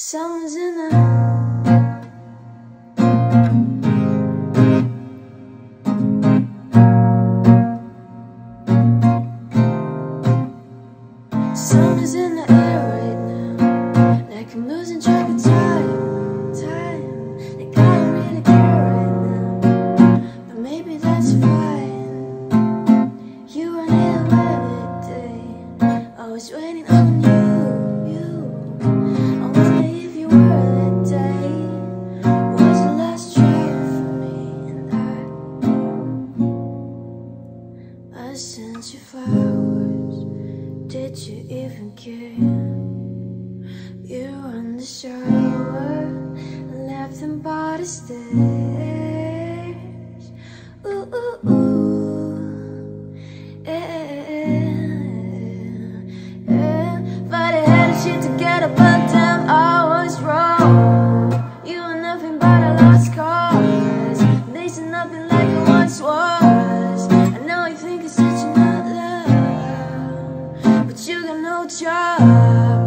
Summer's in the Summer's in the air right now, like I'm losing track of time, like I don't really care right now, but maybe that's fine. You were here by the day, I was waiting on you. Sent you flowers, did you even care? You were in the shower, I left them by the stairs. Ooh, ooh, ooh, yeah, yeah. If I'd had a shit together by the time I was wrong, you were nothing but a lost cause. These are nothing like I once was. I know you think it's such another, but you got no job.